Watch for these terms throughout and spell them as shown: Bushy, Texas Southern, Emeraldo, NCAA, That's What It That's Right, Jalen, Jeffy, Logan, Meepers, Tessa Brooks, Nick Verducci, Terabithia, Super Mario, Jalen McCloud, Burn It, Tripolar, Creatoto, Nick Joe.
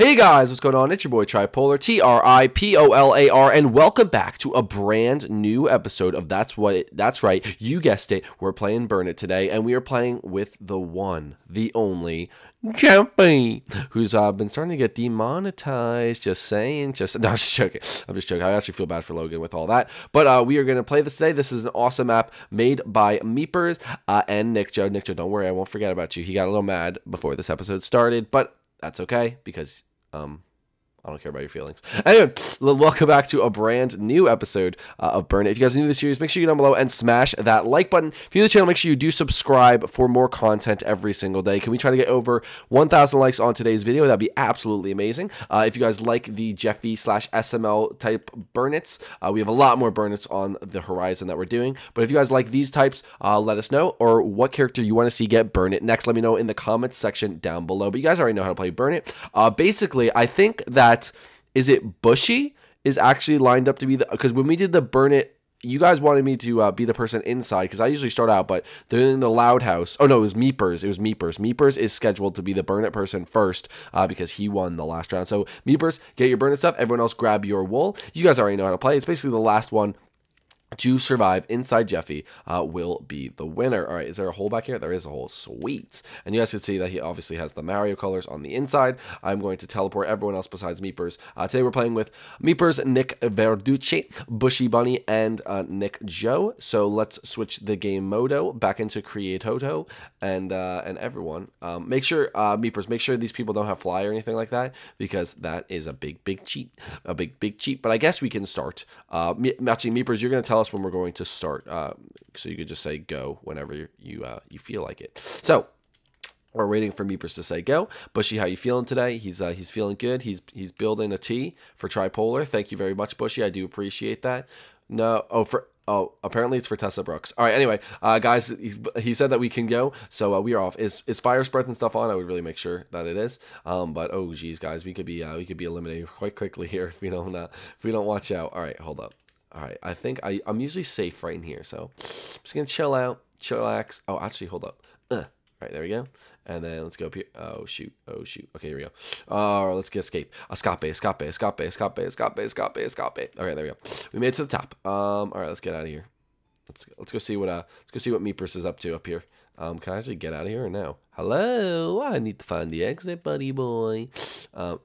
Hey guys, what's going on? It's your boy Tripolar, Tripolar, and welcome back to a brand new episode of That's What It That's Right. You guessed it, we're playing Burn It today, and we are playing with the one, the only, Jeffy, who's been starting to get demonetized. Just saying, no, I'm just joking. I actually feel bad for Logan with all that, but we are going to play this today. This is an awesome app made by Meepers and Nick Joe. Nick Joe, don't worry, I won't forget about you. He got a little mad before this episode started, but that's okay, because I don't care about your feelings. Anyway, welcome back to a brand new episode of Burn It. If you guys are new to the series, make sure you go down below and smash that like button. If you're new to the channel, make sure you do subscribe for more content every single day. Can we try to get over 1,000 likes on today's video? That'd be absolutely amazing. If you guys like the Jeffy / SML type Burn Its, we have a lot more Burn Its on the horizon that we're doing. But if you guys like these types, let us know, or what character you want to see get Burn It next. Let me know in the comments section down below. But you guys already know how to play Burn It. Basically, I think that Bushy is actually lined up to be the, because when we did the Burn It, you guys wanted me to be the person inside, because I usually start out, but they're in the loud house. Oh no, it was Meepers. Meepers is scheduled to be the Burn It person first because he won the last round. So Meepers, get your Burn It stuff. Everyone else, grab your wool. You guys already know how to play. It's basically the last one to survive inside Jeffy will be the winner. All right, is there a hole back here? There is a hole. Sweet. And you guys can see that he obviously has the Mario colors on the inside. I'm going to teleport everyone else besides Meepers. Today we're playing with Meepers, Nick Verducci, Bushy Bunny, and Nick Joe. So let's switch the game modo back into Creatoto and everyone. Make sure, Meepers, make sure these people don't have fly or anything like that, because that is a big, big cheat. A big, big cheat. But I guess we can start. Matching Meepers, you're going to tell us when we're going to start, so you could just say go whenever you feel like it. So we're waiting for Meepers to say go. Bushy, how you feeling today? He's feeling good. He's building a T for Tripolar. Thank you very much, Bushy. I do appreciate that. No, oh, apparently it's for Tessa Brooks. All right, anyway, guys, he said that we can go, so we are off. Is fire spreads and stuff on? I would really make sure that it is. But oh geez, guys, we could be eliminated quite quickly here if we don't watch out. All right, hold up. All right, I think I'm usually safe right in here, so I'm just going to chill out, chillax. Oh, actually, hold up. All right, there we go. And then let's go up here. Oh, shoot. Oh, shoot. Okay, here we go. Oh, let's get escape. Escape. All right, there we go. We made it to the top. All right, let's get out of here. Let's go see what Meepers is up to up here. Can I actually get out of here or no? Hello, I need to find the exit, buddy boy. Oh,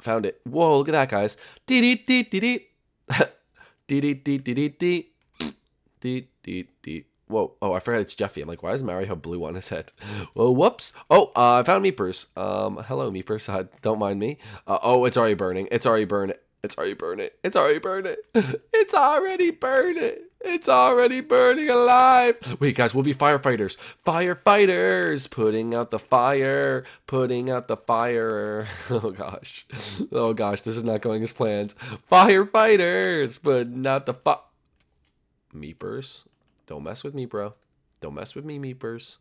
found it. Whoa, look at that, guys. Whoa, oh, I forgot it's Jeffy. I'm like, why is Mario blue on his head? Well, whoops. Oh, I found Meepers. Hello, Meepers. Don't mind me. Oh, it's already burning. It's already burning alive. Wait, guys, we'll be firefighters. Putting out the fire. Oh, gosh. Oh, gosh, this is not going as planned. Putting out the fire. Meepers. Don't mess with me, bro. Don't mess with me, Meepers.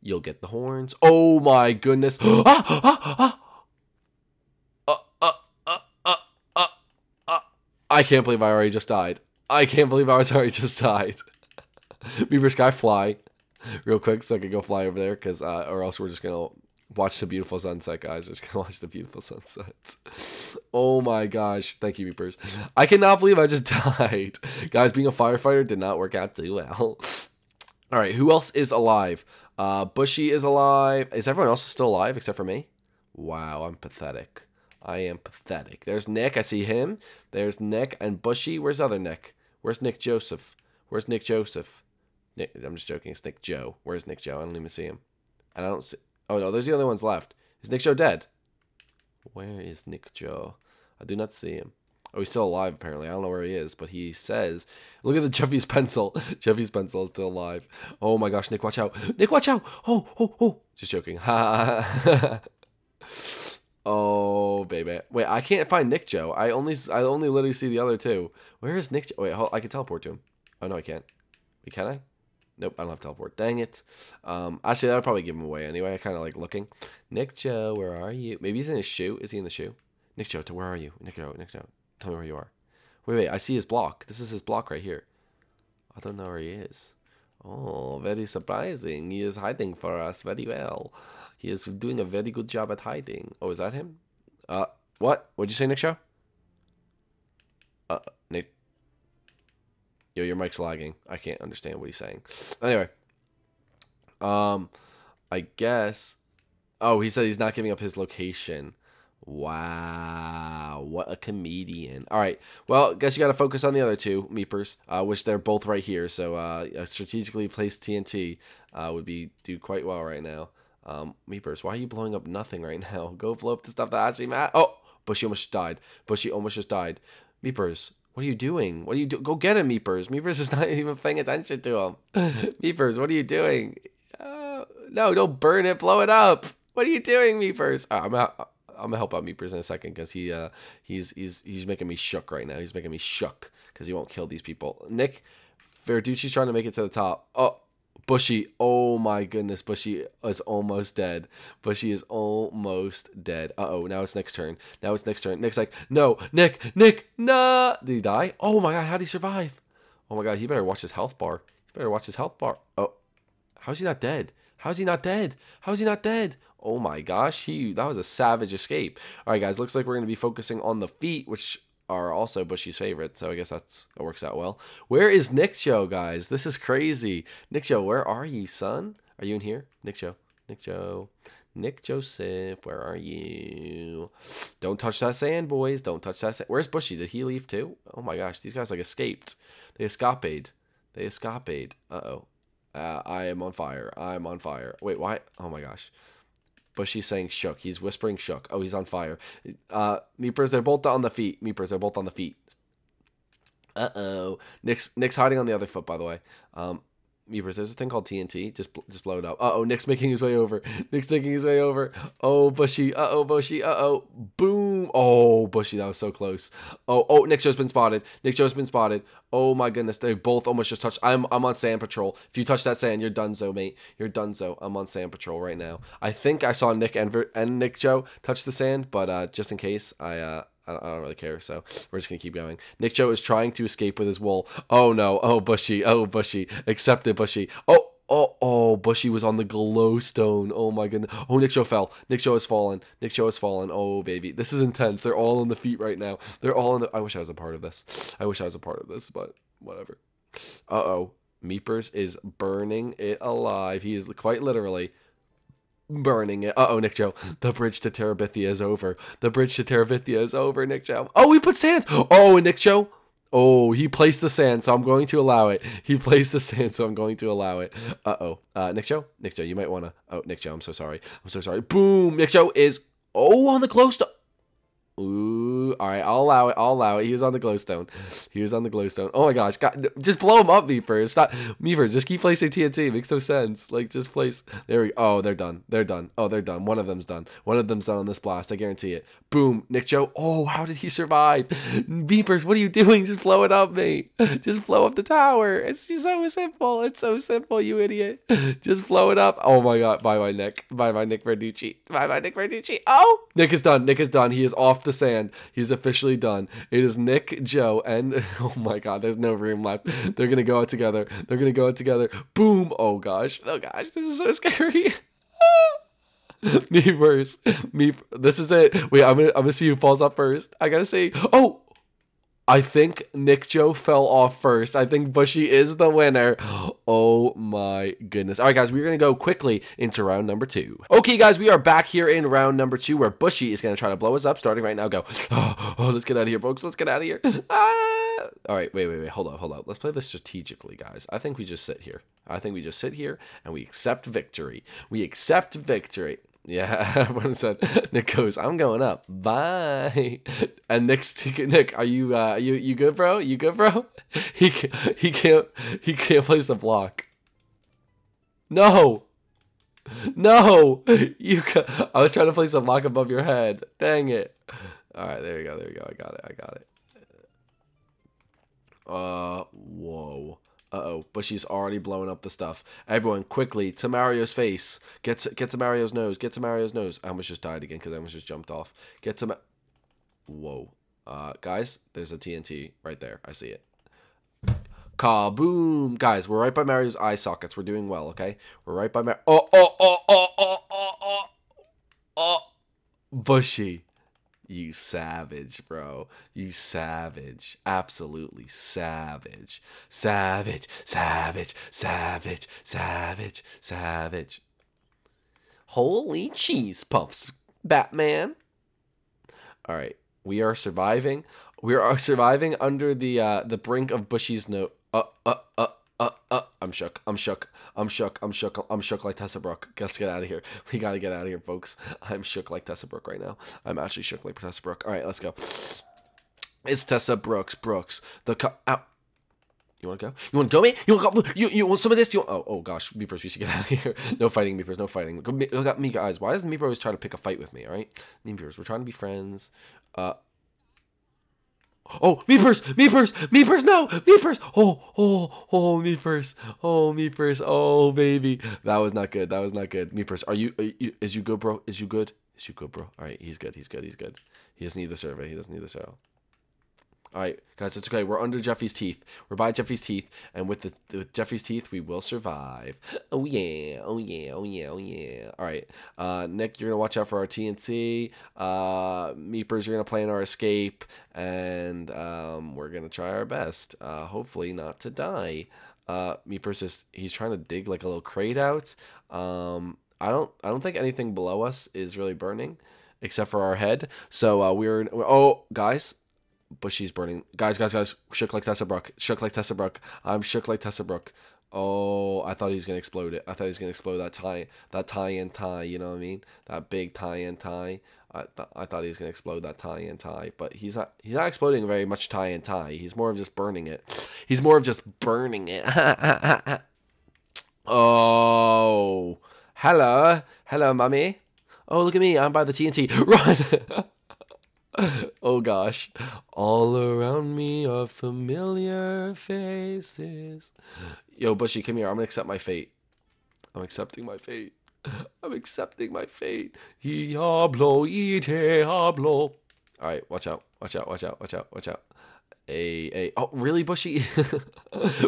You'll get the horns. Oh, my goodness. I can't believe I already just died. Meepers, can I fly real quick so I can go fly over there? Because or else we're just going to watch the beautiful sunset, guys. Oh my gosh. Thank you, Meepers. I cannot believe I just died. Guys, being a firefighter did not work out too well. All right, who else is alive? Bushy is alive. Is everyone else still alive except for me? Wow, I'm pathetic. There's Nick. I see him. There's Nick and Bushy. Where's other Nick? Where's Nick Joseph? Nick, I'm just joking. It's Nick Joe. Where's Nick Joe? I don't even see him. I don't see. Oh, no. There's the only ones left. Is Nick Joe dead? Where is Nick Joe? I do not see him. Oh, he's still alive, apparently. I don't know where he is, but he says, look at the Jeffy's pencil. Jeffy's pencil is still alive. Oh, my gosh. Nick, watch out. Oh, oh, oh. Just joking. Ha. Oh baby, wait! I can't find Nick Joe. I only literally see the other two. Where is Nick Joe? Wait, hold, I can teleport to him. Oh no, I can't. Wait, can I? Nope, I don't have teleport. Dang it. Actually, that would probably give him away anyway. I kind of like looking. Nick Joe, where are you? Maybe he's in his shoe. Is he in the shoe? Nick Joe, where are you? Nick Joe, tell me where you are. Wait, wait. I see his block. This is his block right here. I don't know where he is. Oh, very surprising. He is hiding for us very well. He is doing a very good job at hiding. Oh, is that him? What? What'd you say, Nick Joe? Nick. Yo, your mic's lagging. I can't understand what he's saying. Anyway. I guess. Oh, he said he's not giving up his location. Wow, what a comedian. All right, well, guess you got to focus on the other two Meepers, which they're both right here. So a strategically placed TNT would do quite well right now. Meepers, why are you blowing up nothing right now? Go blow up the stuff that actually matters. Oh, Bushy almost died. Bushy almost just died. Meepers, what are you doing? What are you do? Go get him, Meepers. Meepers is not even paying attention to him. Meepers, what are you doing? No, don't burn it. Blow it up. What are you doing, Meepers? Oh, I'm out. I'm gonna help out Meepers in a second because he's making me shook right now. He's making me shook because he won't kill these people. Nick Verducci's trying to make it to the top. Oh, Bushy! Oh my goodness, Bushy is almost dead. Bushy is almost dead. Uh oh! Now it's Nick's turn. Now it's Nick's turn. Nick's like, no, Nick, nah. Did he die? Oh my god, how'd he survive? Oh my god, he better watch his health bar. He better watch his health bar. Oh, how's he not dead? How's he not dead? How's he not dead? Oh my gosh, that was a savage escape. All right, guys, looks like we're going to be focusing on the feet, which are also Bushy's favorite, so I guess that works out well. Where is Nick Joe, guys? This is crazy. Nick Joe, where are you, son? Are you in here? Nick Joe, Nick Joe, Nick Joseph, where are you? Don't touch that sand, boys. Don't touch that sand. Where's Bushy? Did he leave too? Oh my gosh, these guys like escaped. They escapade. They escapade. Uh-oh. I am on fire. I'm on fire. Wait, why? Oh my gosh. Bushy's saying shook. He's whispering shook. Oh, he's on fire. Meepers, they're both on the feet. Meepers, they're both on the feet. Uh-oh. Nick's hiding on the other foot, by the way. Meepers, there's a thing called TNT. Just blow it up. Uh-oh, Nick's making his way over. Nick's making his way over. Oh, Bushy. Uh-oh, Bushy. Uh-oh. Boom. Oh, Bushy, that was so close. Oh, Nick Joe's been spotted. Nick Joe's been spotted. Oh, my goodness. They both almost just touched. I'm on sand patrol. If you touch that sand, you're donezo, mate. You're donezo. I'm on sand patrol right now. I think I saw Nick and Nick Joe touch the sand, but just in case, I don't really care, so we're just going to keep going. Nick Joe is trying to escape with his wool. Oh, no. Oh, Bushy. Oh, Bushy. Accept it, Bushy. Oh, Bushy was on the glowstone. Oh, my goodness. Oh, Nick Joe fell. Nick Joe has fallen. Nick Joe has fallen. Oh, baby. This is intense. They're all on the feet right now. They're all on the... I wish I was a part of this. I wish I was a part of this, but whatever. Uh-oh. Meepers is burning it alive. He is quite literally... burning it. Uh-oh, Nick Joe. The bridge to Terabithia is over. The bridge to Terabithia is over, Nick Joe. Oh, he put sand. Oh, and Nick Joe. Oh, he placed the sand, so I'm going to allow it. He placed the sand, so I'm going to allow it. Uh-oh. Nick Joe? Nick Joe, you might want to... Oh, Nick Joe, I'm so sorry. I'm so sorry. Boom! Nick Joe is... Oh, on the glowstone. Ooh. All right, I'll allow it. I'll allow it. He was on the glowstone. He was on the glowstone. Oh, my gosh. God, just blow him up, Meepers. Stop. Meepers, just keep placing TNT. It makes no sense. Like, just place. There we go. Oh, they're done. They're done. Oh, they're done. One of them's done. One of them's done on this blast. I guarantee it. Boom. Nick Joe. Oh, how did he survive? Meepers, what are you doing? Just blow it up, mate. Just blow up the tower. It's just so simple. It's so simple, you idiot. Just blow it up. Oh, my God. Bye-bye, Nick. Bye-bye, Nick Verducci. Bye-bye, Nick Verducci. Oh! Nick is done. Nick is done. He is off the sand. He's officially done. It is Nick, Joe, and oh my god, there's no room left. They're gonna go out together. They're gonna go out together. Boom. Oh gosh. Oh gosh, this is so scary. Me first. This is it. Wait, I'm gonna see who falls off first. I gotta see. Oh, I think Nick Joe fell off first. I think Bushy is the winner. Oh my goodness. All right, guys, we're going to go quickly into round number 2. Okay, guys, we are back here in round number 2 where Bushy is going to try to blow us up starting right now. Go. Oh, let's get out of here, folks. Let's get out of here. Ah! All right, wait. Hold up. Let's play this strategically, guys. I think we just sit here. I think we just sit here and we accept victory. We accept victory. Yeah, everyone said Nick goes, I'm going up. Bye. And Nick, are you you good, bro? You good, bro? He can't place the block. No. I was trying to place the block above your head. Dang it. All right, there you go. I got it. Whoa. Uh-oh, Bushy's already blowing up the stuff. Everyone, quickly, to Mario's face. Get to Mario's nose. Get to Mario's nose. I almost just died again because I almost just jumped off. Get to Whoa. Guys, there's a TNT right there. I see it. Kaboom. Guys, we're right by Mario's eye sockets. We're doing well, okay? We're right by Bushy. You savage, bro. You savage. Absolutely savage. Savage, savage, savage, savage, savage. Holy cheese puffs, Batman. All right, we are surviving. We are surviving under the brink of Bushy's note. I'm shook. I'm shook. I'm shook. I'm shook. I'm shook like Tessa Brooks. Let's get out of here. We gotta get out of here, folks. I'm shook like Tessa Brooks right now. I'm actually shook like Tessa Brooks. All right, let's go. It's Tessa Brooks. The out. You wanna go? You wanna go, mate? You wanna go? You want some of this? You want, oh gosh, Meepers, we should get out of here. No fighting, Meepers, no fighting. Look at me, guys. Why does Meepers always try to pick a fight with me? All right, Meepers, we're trying to be friends. Oh, Meepers, Meepers, Meepers, no, Meepers. Oh, Meepers, oh, Meepers, oh, baby, that was not good. That was not good. Meepers, are you? Is you good, bro? Is you good? Is you good, bro? All right, he's good. He's good. He's good. He doesn't need the survey. He doesn't need the survey. All right, guys, it's okay. We're under Jeffy's teeth. We're by Jeffy's teeth, and with Jeffy's teeth, we will survive. Oh yeah, oh yeah, oh yeah, oh yeah. All right, Nick, you're gonna watch out for our TNT. Meepers, you're gonna plan our escape, and we're gonna try our best. Hopefully, not to die. Meepers he's trying to dig like a little crate out. I don't think anything below us is really burning, except for our head. So oh, guys. Bushy's burning. Guys. Shook like Tessa Brooks. Shook like Tessa Brooks. I'm shook like Tessa Brooks. Oh, I thought he was going to explode it. I thought he was going to explode that tie. That tie-in tie. You know what I mean? That big tie-in tie. I thought he was going to explode that tie-in tie. But he's not exploding very much tie-in tie. He's more of just burning it. He's more of just burning it. Oh. Hello. Hello, mommy. Oh, look at me. I'm by the TNT. Run. Oh gosh, all around me are familiar faces. Yo, Bushy, come here. I'm gonna accept my fate. I'm accepting my fate. I'm accepting my fate. Diablo, diablo. All right, watch out, watch out, watch out, watch out, watch out. Hey. Oh, really, Bushy?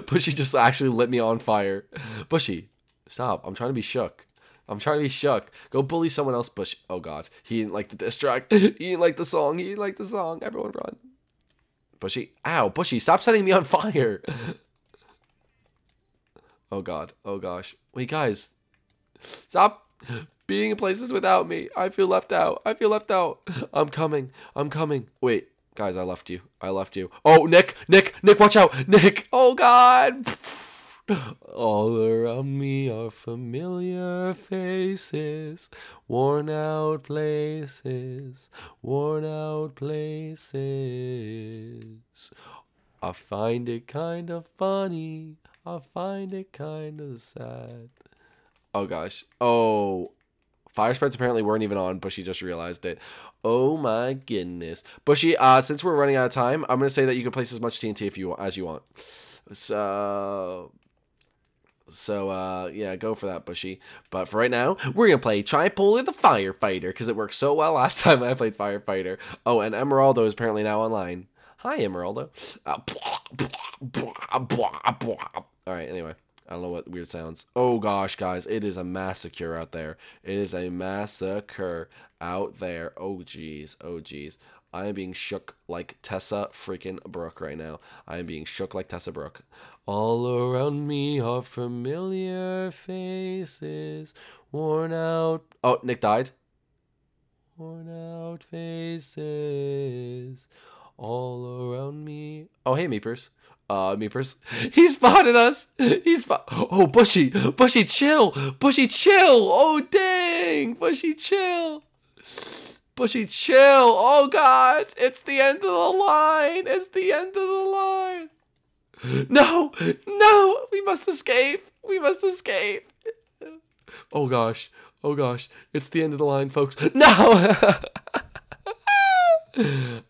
Bushy just actually lit me on fire. Bushy, stop. I'm trying to be shook. I'm trying to be shook. Go bully someone else, Bush. Oh, God. He didn't like the diss track. He didn't like the song. He didn't like the song. Everyone run. Bushy. Ow, Bushy. Stop setting me on fire. Oh, God. Oh, gosh. Wait, guys. Stop being in places without me. I feel left out. I feel left out. I'm coming. I'm coming. Wait. Guys, I left you. I left you. Oh, Nick. Nick. Nick, watch out. Nick. Oh, God. All around me are familiar faces, worn out places, worn out places. I find it kind of funny, I find it kind of sad. Oh gosh. Oh, fire spreads apparently weren't even on. Bushy just realized it. Oh my goodness. Bushy, since we're running out of time, I'm gonna say that you can place as much TNT as you want. So, yeah, go for that, Bushy. But for right now, we're going to play Tripolar the Firefighter, because it worked so well last time I played Firefighter. Oh, and Emeraldo is apparently now online. Hi, Emeraldo. All right, anyway. I don't know what weird sounds. Oh, gosh, guys. It is a massacre out there. It is a massacre out there. Oh, jeez. Oh, jeez. I am being shook like Tessa freaking Brooks right now. I am being shook like Tessa Brooks. All around me are familiar faces, worn out. Oh, Nick died. Worn out faces, all around me. Oh, hey, Meepers. Meepers. He spotted us. Oh, Bushy. Bushy, chill. Bushy, chill. Oh, dang. Bushy, chill. Bushy, chill. Oh, God. It's the end of the line. It's the end of the line. No. We must escape. We must escape. Oh, gosh. Oh, gosh. It's the end of the line, folks. No.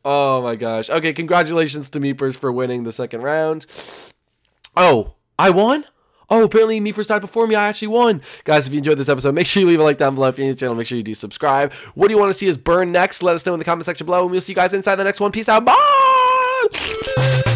Oh, my gosh. Okay, congratulations to Meepers for winning the second round. Oh, I won? Oh, apparently Meepers died before me. I actually won. Guys, if you enjoyed this episode, make sure you leave a like down below. If you're new to the channel, make sure you do subscribe. What do you want to see us burn next? Let us know in the comment section below, and we'll see you guys inside the next one. Peace out. Bye!